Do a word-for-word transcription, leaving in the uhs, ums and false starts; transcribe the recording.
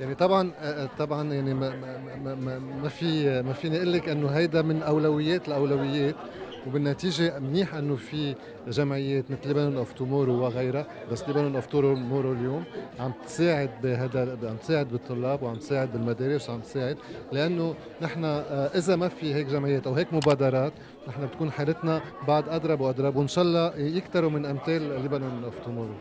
يعني طبعا طبعا يعني ما ما ما, ما في ما فيني اقول لك انه هيدا من اولويات لاولويات، وبالنتيجه منيح انه في جمعيات مثل لبنان اوف تومورو وغيرها، بس لبنان اوف تومورو اليوم عم تساعد بهذا، عم تساعد بالطلاب وعم تساعد بالمدارس وعم تساعد، لانه نحن اذا ما في هيك جمعيات او هيك مبادرات نحن بتكون حالتنا بعد اضرب واضرب، وان شاء الله يكتروا من امثال لبنان اوف تومورو.